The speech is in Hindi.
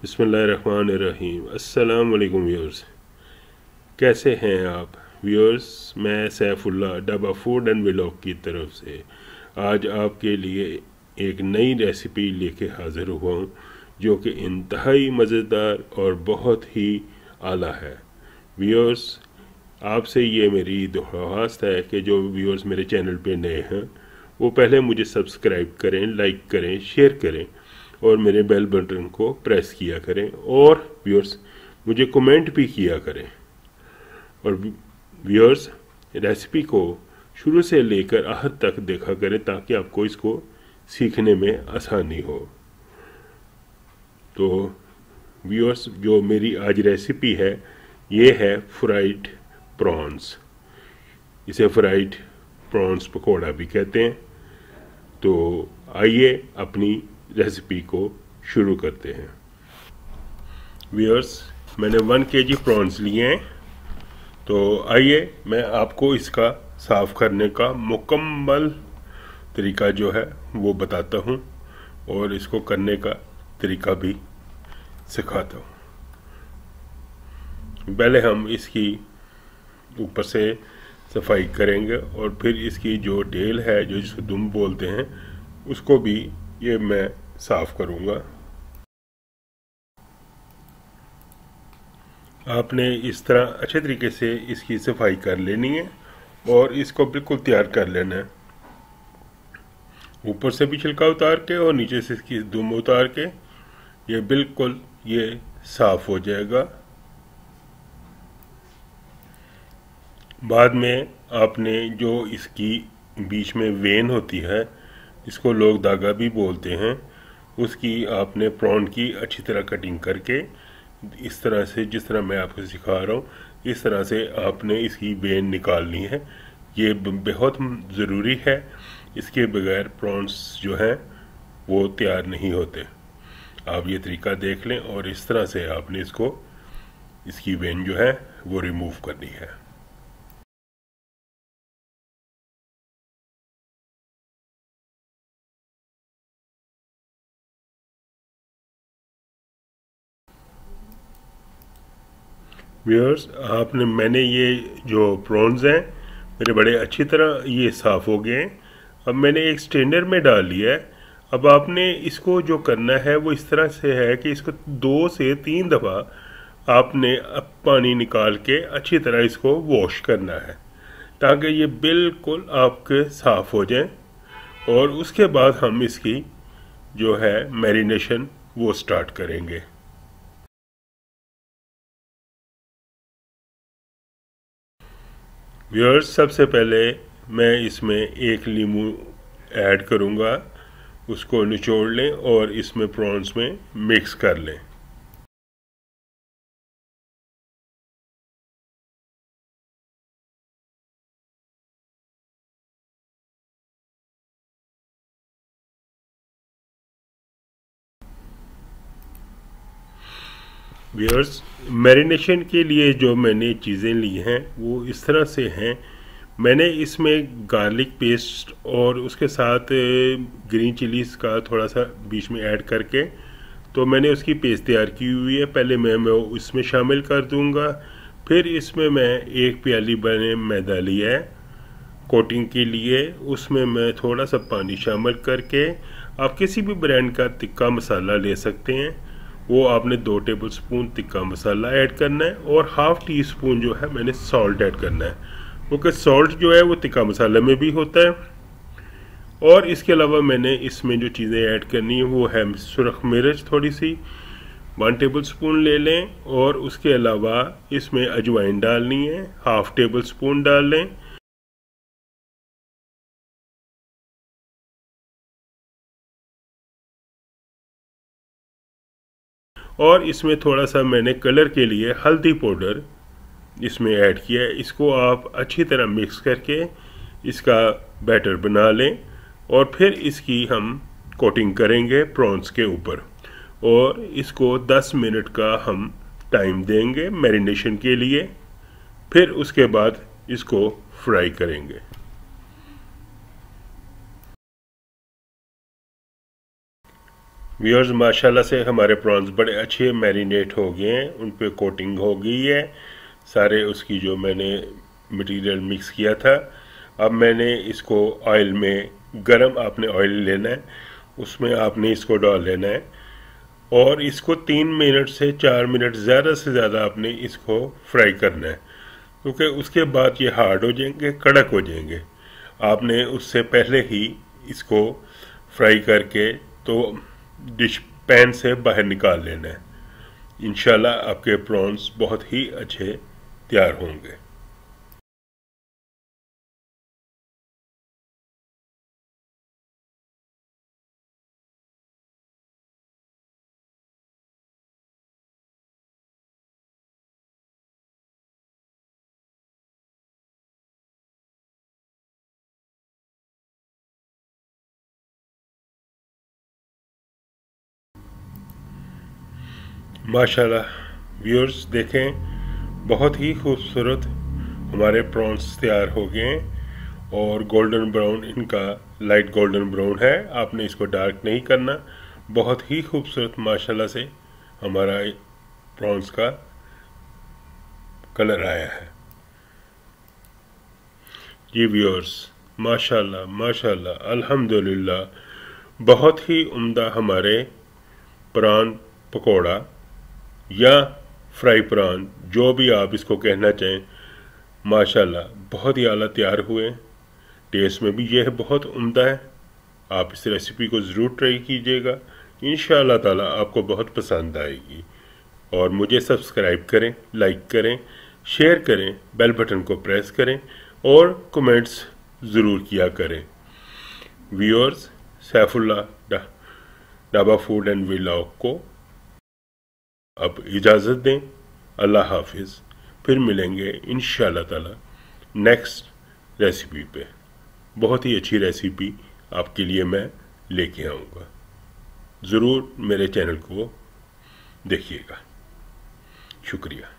बिस्मिल्लाहिर्रहमानिर्रहीम। अस्सलाम वालेकुम व्यूअर्स, कैसे हैं आप व्यूअर्स? मैं सैफुल्ला डब्बा फूड एंड व्लॉग की तरफ से आज आपके लिए एक नई रेसिपी लेके हाज़िर हुआ हूँ जो कि इंतहाई मज़ेदार और बहुत ही आला है। व्यूअर्स, आपसे ये मेरी दरख्वास्त है कि जो व्यूअर्स मेरे चैनल पे नए हैं वो पहले मुझे सब्सक्राइब करें, लाइक करें, शेयर करें और मेरे बेल बटन को प्रेस किया करें और व्यूअर्स मुझे कमेंट भी किया करें। और व्यूअर्स रेसिपी को शुरू से लेकर आखिर तक देखा करें ताकि आपको इसको सीखने में आसानी हो। तो व्यूअर्स जो मेरी आज रेसिपी है ये है फ्राइड प्रॉन्स, इसे फ्राइड प्रॉन्स पकोड़ा भी कहते हैं। तो आइए अपनी रेसिपी को शुरू करते हैं। व्यूअर्स मैंने 1 kg प्रॉन्स लिए हैं, तो आइए मैं आपको इसका साफ़ करने का मुकम्मल तरीका जो है वो बताता हूँ और इसको करने का तरीका भी सिखाता हूँ। पहले हम इसकी ऊपर से सफाई करेंगे और फिर इसकी जो टेल है, जो जिसको दुम बोलते हैं, उसको भी ये मैं साफ करूंगा। आपने इस तरह अच्छे तरीके से इसकी सफाई कर लेनी है और इसको बिल्कुल तैयार कर लेना है। ऊपर से भी छिलका उतार के और नीचे से इसकी दुम उतार के ये बिल्कुल ये साफ हो जाएगा। बाद में आपने जो इसकी बीच में वेन होती है, इसको लोग धागा भी बोलते हैं, उसकी आपने प्रॉन की अच्छी तरह कटिंग करके इस तरह से, जिस तरह मैं आपको सिखा रहा हूँ, इस तरह से आपने इसकी वेन निकालनी है। ये बहुत ज़रूरी है, इसके बगैर प्रॉन्स जो हैं वो तैयार नहीं होते। आप ये तरीका देख लें और इस तरह से आपने इसको, इसकी वेन जो है वो रिमूव करनी है। व्यूअर्स आपने, मैंने ये जो प्रॉन्स हैं मेरे बड़े अच्छी तरह ये साफ़ हो गए हैं। अब मैंने एक स्ट्रेनर में डाल लिया है। अब आपने इसको जो करना है वो इस तरह से है कि इसको 2 से 3 दफ़ा आपने पानी निकाल के अच्छी तरह इसको वॉश करना है ताकि ये बिल्कुल आपके साफ़ हो जाए। और उसके बाद हम इसकी जो है मैरिनेशन वो स्टार्ट करेंगे। व्यूअर्स सबसे पहले मैं इसमें एक लीमू ऐड करूंगा, उसको निचोड़ लें और इसमें प्रॉन्स में मिक्स कर लें। व्यूअर्स मैरिनेशन के लिए जो मैंने चीज़ें ली हैं वो इस तरह से हैं। मैंने इसमें गार्लिक पेस्ट और उसके साथ ग्रीन चिलीज़ का थोड़ा सा बीच में ऐड करके तो मैंने उसकी पेस्ट तैयार की हुई है। पहले मैं इसमें शामिल कर दूंगा। फिर इसमें मैं 1 प्याली बने मैदा लिया है कोटिंग के लिए, उसमें मैं थोड़ा सा पानी शामिल करके, आप किसी भी ब्रांड का तिक्का मसाला ले सकते हैं, वो आपने 2 टेबलस्पून तिक्का मसाला ऐड करना है और 1/2 टीस्पून जो है मैंने सॉल्ट ऐड करना है, क्योंकि सॉल्ट जो है वो तिक्का मसाला में भी होता है। और इसके अलावा मैंने इसमें जो चीज़ें ऐड करनी है वो है सुरख मिर्च, थोड़ी सी 1 टेबलस्पून ले लें और उसके अलावा इसमें अजवाइन डालनी है, 1/2 टेबलस्पून डाल लें। और इसमें थोड़ा सा मैंने कलर के लिए हल्दी पाउडर इसमें ऐड किया है। इसको आप अच्छी तरह मिक्स करके इसका बैटर बना लें और फिर इसकी हम कोटिंग करेंगे प्रॉन्स के ऊपर और इसको 10 मिनट का हम टाइम देंगे मैरिनेशन के लिए। फिर उसके बाद इसको फ्राई करेंगे। व्यूअर्स माशाल्लाह से हमारे प्रॉन्स बड़े अच्छे मैरिनेट हो गए हैं, उन पर कोटिंग हो गई है सारे उसकी जो मैंने मटेरियल मिक्स किया था। अब मैंने इसको ऑयल में गरम आपने ऑयल लेना है, उसमें आपने इसको डाल लेना है और इसको 3 मिनट से 4 मिनट ज़्यादा से ज़्यादा आपने इसको फ्राई करना है, क्योंकि उसके बाद ये हार्ड हो जाएंगे, कड़क हो जाएंगे। आपने उससे पहले ही इसको फ्राई करके तो डिश पैन से बाहर निकाल लेना है। इंशाल्लाह आपके प्रॉन्स बहुत ही अच्छे तैयार होंगे। माशाल्लाह व्यूअर्स देखें, बहुत ही खूबसूरत हमारे प्रॉन्स तैयार हो गए हैं और गोल्डन ब्राउन, इनका लाइट गोल्डन ब्राउन है, आपने इसको डार्क नहीं करना। बहुत ही खूबसूरत माशाल्लाह से हमारा प्रॉन्स का कलर आया है। जी व्यूअर्स माशाल्लाह माशाल्लाह अल्हम्दुलिल्लाह, बहुत ही उम्दा हमारे प्रान पकोड़ा या फ्राई प्रान, जो भी आप इसको कहना चाहें, माशाल्लाह बहुत ही आला तैयार हुए। टेस्ट में भी यह बहुत उम्दा है। आप इस रेसिपी को ज़रूर ट्राई कीजिएगा, इंशाल्लाह ताला आपको बहुत पसंद आएगी। और मुझे सब्सक्राइब करें, लाइक करें, शेयर करें, बेल बटन को प्रेस करें और कमेंट्स ज़रूर किया करें। Viewers Saifullah Dhaba food and vlog को अब इजाज़त दें। अल्लाह हाफिज़, फिर मिलेंगे इंशाल्लाह ताला नेक्स्ट रेसिपी पे। बहुत ही अच्छी रेसिपी आपके लिए मैं लेके आऊँगा, ज़रूर मेरे चैनल को देखिएगा। शुक्रिया।